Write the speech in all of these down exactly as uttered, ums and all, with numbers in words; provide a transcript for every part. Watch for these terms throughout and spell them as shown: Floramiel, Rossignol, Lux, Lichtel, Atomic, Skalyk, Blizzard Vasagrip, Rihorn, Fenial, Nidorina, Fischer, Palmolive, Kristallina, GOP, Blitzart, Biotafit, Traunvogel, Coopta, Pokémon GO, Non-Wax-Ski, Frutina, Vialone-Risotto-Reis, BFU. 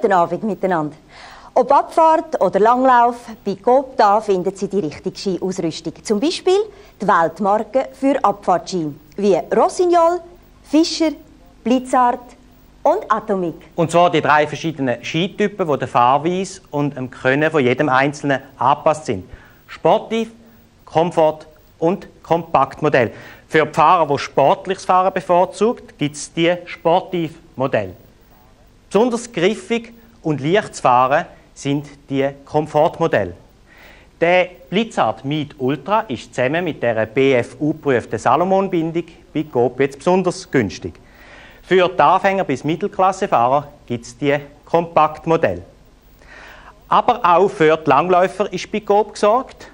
Guten Abend miteinander. Ob Abfahrt oder Langlauf, bei Coopta finden Sie die richtige Ausrüstung. Zum Beispiel die Weltmarken für Abfahrtski wie Rossignol, Fischer, Blitzart und Atomic. Und zwar die drei verschiedenen Skitypen, die der Fahrweise und dem Können von jedem Einzelnen angepasst sind. Sportiv, Komfort und Kompaktmodell. Für die Fahrer, die sportliches Fahren bevorzugt, gibt es die Sportivmodelle. Besonders griffig und leicht zu fahren sind die Komfortmodelle. Der Blizzard Meet Ultra ist zusammen mit der B F U geprüften Salomon-Bindung bei G O P jetzt besonders günstig. Für die Anfänger bis Mittelklassefahrer gibt es die Kompaktmodelle. Aber auch für die Langläufer ist bei G O P gesorgt.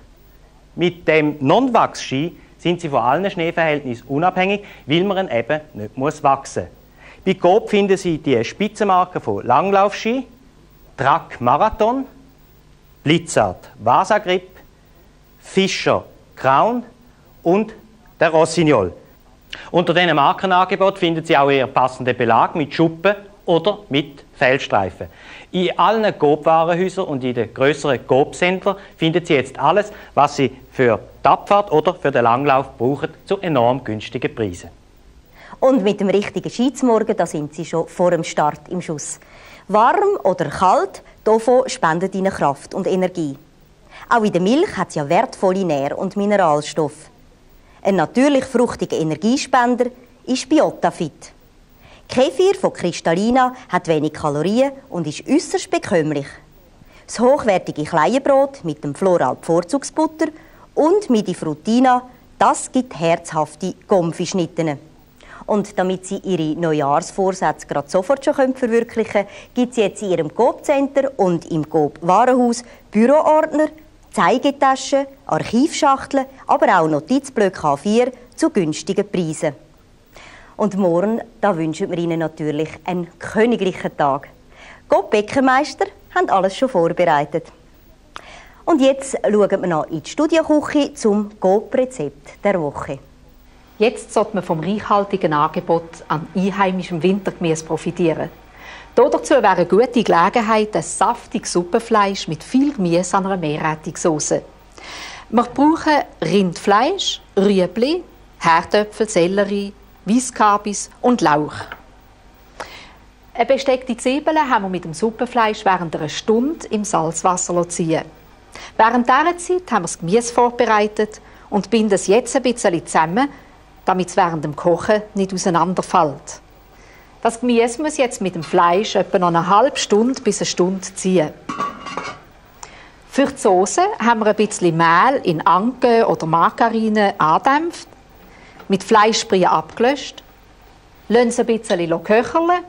Mit dem Non-Wax-Ski sind sie von allen Schneeverhältnissen unabhängig, weil man ihn eben nicht muss wachsen muss. Bei G O P finden Sie die Spitzenmarken von Langlaufski, Track Marathon, Blizzard Vasagrip, Fischer Crown und der Rossignol. Unter diesen Markenangebot finden Sie auch Ihren passenden Belag mit Schuppen oder mit Feldstreifen. In allen G O P-Warenhäusern und in den grösseren G O P-Händlern finden Sie jetzt alles, was Sie für die Abfahrt oder für den Langlauf brauchen, zu enorm günstigen Preisen. Und mit dem richtigen Ski zum Morgen, da sind Sie schon vor dem Start im Schuss. Warm oder kalt, davon spendet Ihnen Kraft und Energie. Auch in der Milch hat es ja wertvolle Nähr- und Mineralstoffe. Ein natürlich fruchtiger Energiespender ist Biotafit. Kefir von Kristallina hat wenig Kalorien und ist äußerst bekömmlich. Das hochwertige Kleienbrot mit dem Floral-Vorzugsbutter und mit der Frutina, das gibt herzhafte Gomfischnitten. Und damit Sie Ihre Neujahrsvorsätze gerade sofort schon verwirklichen können, gibt es jetzt in Ihrem G O P-Center und im G O P-Warenhaus Büroordner, Zeigetaschen, Archivschachteln, aber auch Notizblöcke A vier zu günstigen Preisen. Und morgen, da wünschen wir Ihnen natürlich einen königlichen Tag. G O P-Bäckermeister haben alles schon vorbereitet. Und jetzt schauen wir noch in die Studienküche zum G O P-Rezept der Woche. Jetzt sollte man vom reichhaltigen Angebot an einheimischem Wintergemüse profitieren. Dazu wäre eine gute Gelegenheit ein saftiges Suppenfleisch mit viel Gemüse an einer Meerrettungsauce. Wir brauchen Rindfleisch, Rüebli, Herdöpfel, Sellerie, Weisskabis und Lauch. Eine besteckte Zwiebel haben wir mit dem Suppenfleisch während einer Stunde im Salzwasser ziehen. Während dieser Zeit haben wir das Gemüse vorbereitet und binden es jetzt ein bisschen zusammen, damit es während dem Kochen nicht auseinanderfällt. Das Gemüse muss jetzt mit dem Fleisch etwa noch eine halbe Stunde bis eine Stunde ziehen. Für die Soße haben wir ein bisschen Mehl in Anke oder Margarine andämpft, mit Fleischbrühe abgelöscht, lassen es ein bisschen köcheln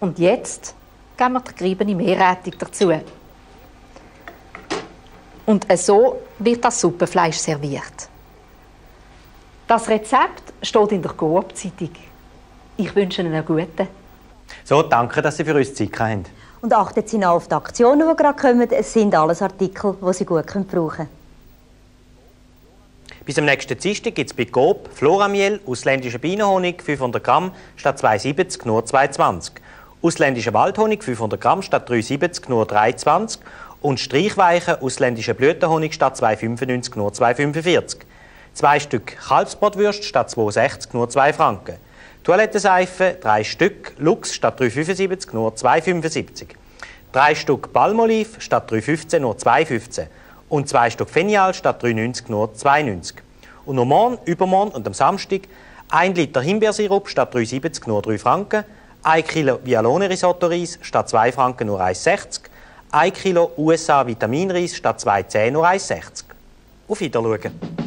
und jetzt geben wir die geriebene Meerrettung dazu. Und so wird das Suppenfleisch serviert. Das Rezept steht in der G O P-Zeitung. Ich wünsche Ihnen einen guten. So, danke, dass Sie für uns Zeit haben. Und achten Sie noch auf die Aktionen, die gerade kommen. Es sind alles Artikel, die Sie gut brauchen können. Bis am nächsten Dienstag gibt es bei G O P Floramiel, ausländische Bienenhonig fünfhundert Gramm statt zwei siebzig nur zwei zwanzig. Ausländische Waldhonig fünfhundert Gramm statt drei siebzig nur drei zwanzig. Und Streichweichen, ausländische Blütenhonig statt zwei fünfundneunzig nur zwei fünfundvierzig. Zwei Stück Kalbsbratwürste statt zwei sechzig nur zwei Franken. Toilettenseife, drei Stück Lux statt drei fünfundsiebzig nur zwei fünfundsiebzig. Drei Stück Palmolive statt drei fünfzehn nur zwei fünfzehn. Und zwei Stück Fenial statt drei neunzig nur zwei neunzig. Und am Morgen, übermorgen und am Samstag ein Liter Himbeersirup statt drei siebzig nur drei Franken. ein Kilo Vialone-Risotto-Reis statt zwei Franken nur eins sechzig. ein Kilo U S A-Vitaminreis statt zwei zehn nur eins sechzig. Auf Wiedersehen.